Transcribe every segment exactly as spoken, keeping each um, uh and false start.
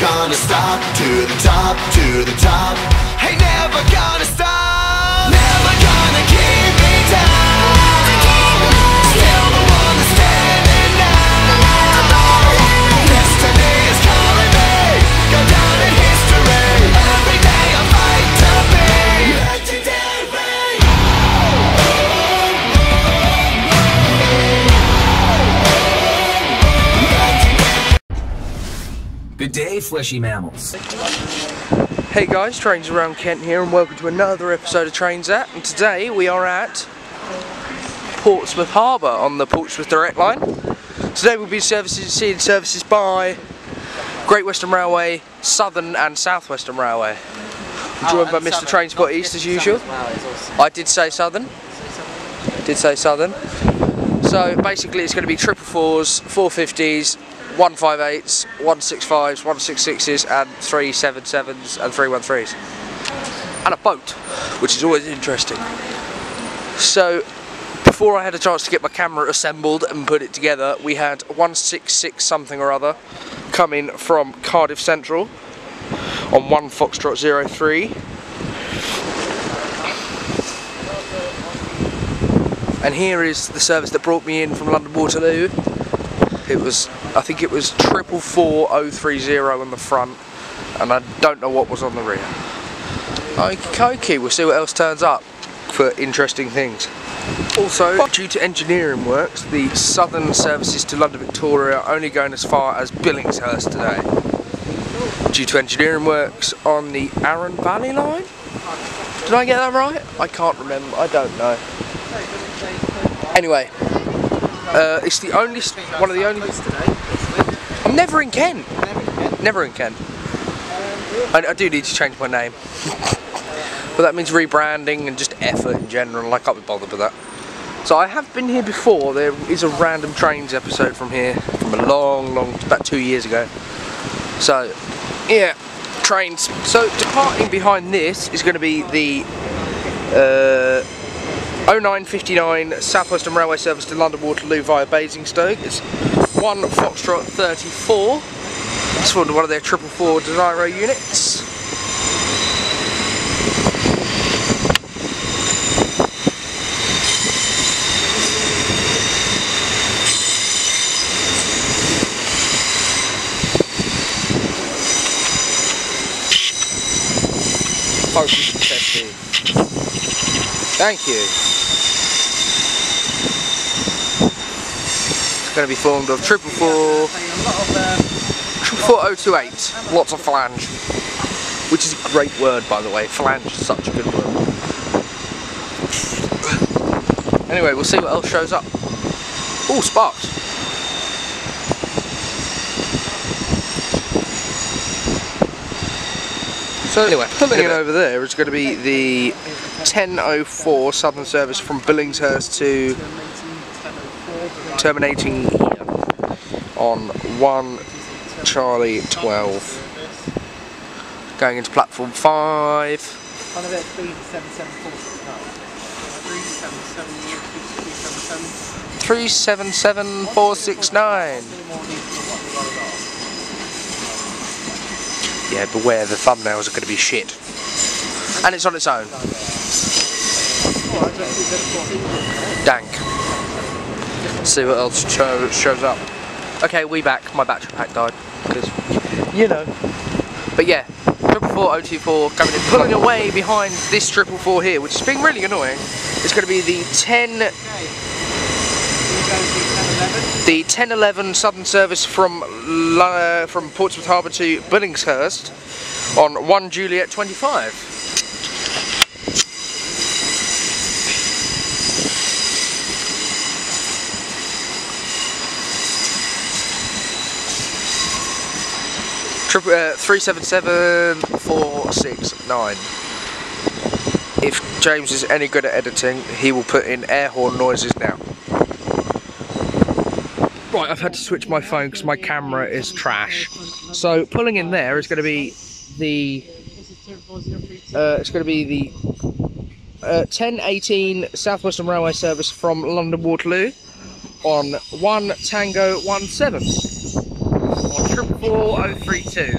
gonna stop, to the top, to the top. Hey, never gonna stop, never gonna keep me down. Still the one that's standing now. Destiny is calling me, go down in history. Every day I fight to be legendary. Good day, fleshy mammals. Hey guys, Trains Around Kent here, and welcome to another episode of Trains At. And today we are at Portsmouth Harbour on the Portsmouth Direct Line. Today we'll be services, seeing services by Great Western Railway, Southern and South Western Railway. I'm joined oh, by Mr Trainspot East as usual. Well, I did say Southern. I did say Southern. So basically it's going to be triple fours, four fifties, one fifty-eights, one sixty-fives, one sixty-sixes and three seventy-sevens and three thirteens. And a boat, which is always interesting. So before I had a chance to get my camera assembled and put it together, we had one sixty-six something or other coming from Cardiff Central on one foxtrot zero three. And here is the service that brought me in from London Waterloo. It was, I think it was triple four oh three zero on the front, and I don't know what was on the rear. Okie dokie, we'll see what else turns up for interesting things. Also, due to engineering works, the southern services to London Victoria are only going as far as Billingshurst today. Due to engineering works on the Arun Valley line? Did I get that right? I can't remember, I don't know. Anyway. Uh, it's the only, one of the only, I'm never in Kent, never in Kent, I, I do need to change my name, but that means rebranding and just effort in general, and I can't be bothered with that. So I have been here before. There is a random trains episode from here, from a long, long, about two years ago, so yeah, trains. So departing behind this is going to be the, uh, oh nine fifty-nine South Western Railway service to London Waterloo via Basingstoke. It's one foxtrot thirty-four. It's one of their triple four Desiro units. Focus and testy. Thank you. Going to be formed of triple four, triple four oh two eight. Lots of flange, which is a great word, by the way. Flange is such a good word. Anyway, we'll see what else shows up. Oh, sparks! So anyway, pulling in over there is going to be the ten oh four Southern service from Billingshurst to, terminating on one Charlie twelve, going into platform five. three seven seven four six nine. Yeah, beware, the thumbnails are going to be shit. And it's on its own. Dank. See what else show, shows up. Okay, we back. My battery pack died because you know. But yeah, triple four oh two four coming in, pulling away behind this triple four here, which is being really annoying. It's going to be the ten, the ten eleven Southern service from uh, from Portsmouth Harbour to Billingshurst on one Juliet twenty five. Uh, three seven seven four six nine. If James is any good at editing, he will put in air horn noises now. Right, I've had to switch my phone because my camera is trash. So pulling in there is going to be the uh, it's going to be the uh, ten eighteen South Western Railway service from London Waterloo on one Tango one seven. four oh three two.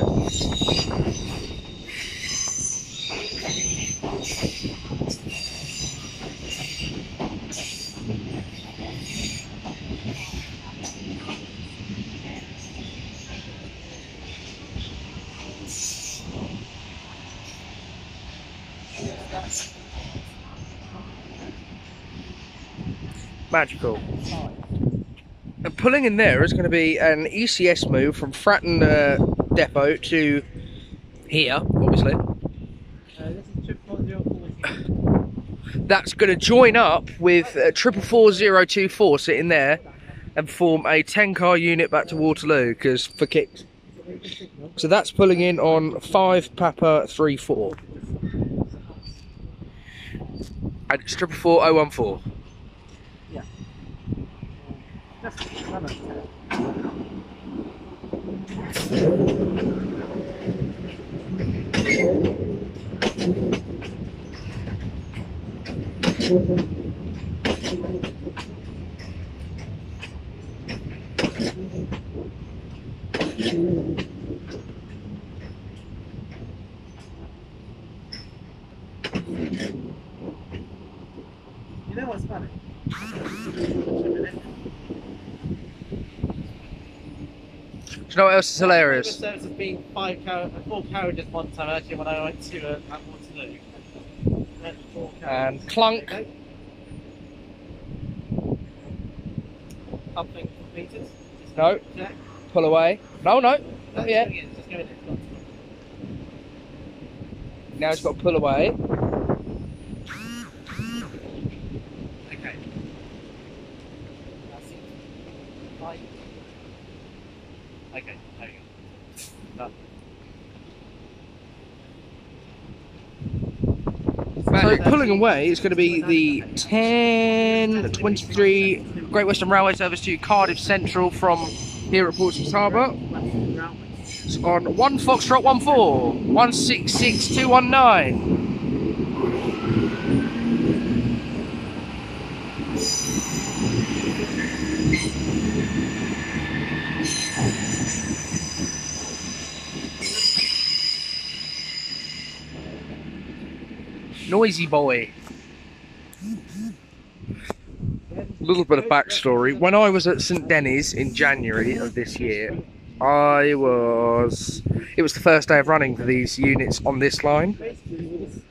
Magical. And pulling in there is going to be an E C S move from Fratton uh, depot to here, obviously. Uh, this is triple four zero four. That's going to join up with uh, triple four zero two four sitting there and form a ten car unit back to Waterloo because for kicks. So that's pulling in on five Papa three four. And it's triple four oh one four. Thank you. Do you know what else is hilarious? The service of being five car four carriages one time actually when I went to uh, Waterloo. And clunk. Uplink completed. No. Check. Pull away. No, no. Not yet. Now it's got to pull away. Okay. That's it. Bye. Okay, there you go. So pulling away is going to be the ten twenty-three Great Western Railway service to Cardiff Central from here at Portsmouth Harbour. It's on one Foxtrot one four, one six six two one nine. Noisy boy. A little bit of backstory. When I was at Saint Denny's in January of this year, I was. It was the first day of running for these units on this line, and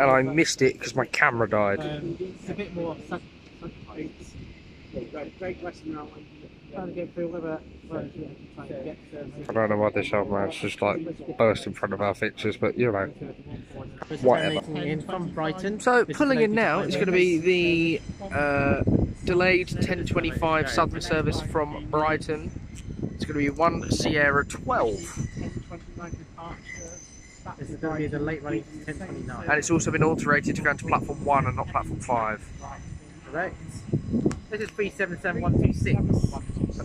I missed it because my camera died. It's a bit more sacrifice. Great Western Railway. Trying to get through whatever. I don't know why this old man's just like burst in front of our fixtures, but you know, whatever. So pulling in now is going to be the uh, delayed ten twenty-five Southern service from Brighton. It's going to be one Sierra twelve. This is going to be the late running ten twenty-nine. And it's also been alterated to go into platform one and not platform five. Correct. This is three seven seven one two six.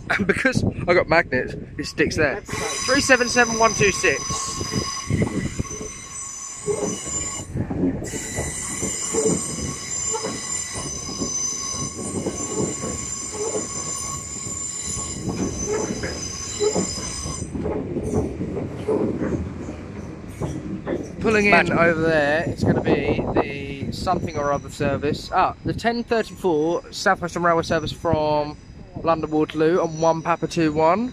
And because I got magnets, it sticks there. Three seven seven one two six. Pulling in Magic. Over there, it's going to be the something or other service. Ah, the ten thirty four South Western Railway service from London Waterloo on one Papa two one,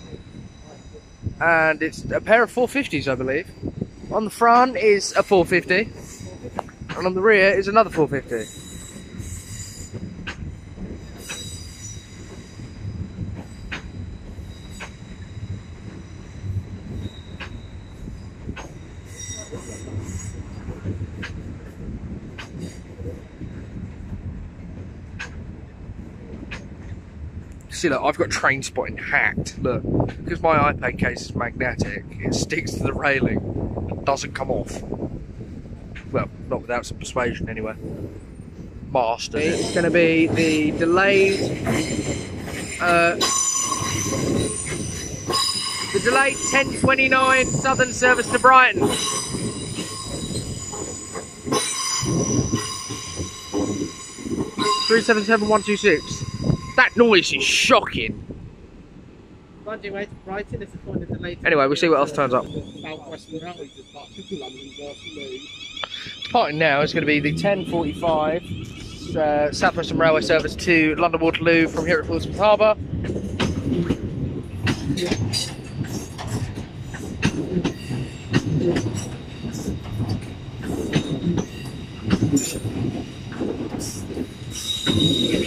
and it's a pair of four fifties I believe. On the front is a four fifty and on the rear is another four fifty. See, look, I've got train spotting hacked. Look, because my iPad case is magnetic, it sticks to the railing and doesn't come off. Well, not without some persuasion, anyway. Mastered it. It's going to be the delayed, uh, the delayed ten twenty-nine Southern service to Brighton. three seven seven one two six. That noise is shocking. London way to Brighton if you wanted the latest. Anyway, we'll see what else turns up. South Western Railway departure to London Waterloo. Departing now is going to be the ten forty-five uh, South Western Railway service to London Waterloo from here at Portsmouth Harbour.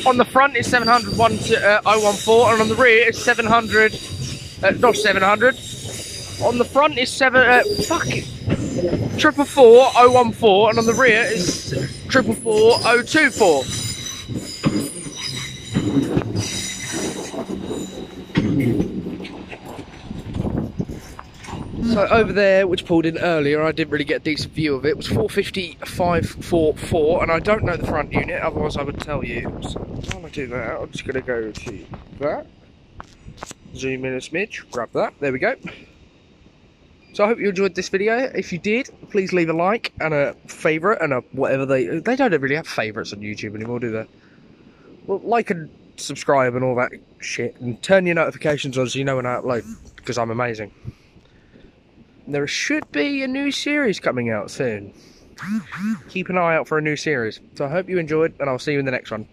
On the front is seven hundred oh one four, and on the rear is seven hundred. Uh, not seven hundred. On the front is seven. Uh, fuck it. Triple four oh one four, and on the rear is triple four oh two four. So over there, which pulled in earlier, I didn't really get a decent view of it. It was four fifty, five forty-four, and I don't know the front unit, otherwise I would tell you. So while I do that, I'm just going to go to that. Zoom in a smidge, grab that, there we go. So I hope you enjoyed this video. If you did, please leave a like and a favourite and a whatever they... They don't really have favourites on YouTube anymore, do they? Well, like and subscribe and all that shit. And turn your notifications on so you know when I upload, because I'm amazing. There should be a new series coming out soon. Keep an eye out for a new series. So I hope you enjoyed, and I'll see you in the next one.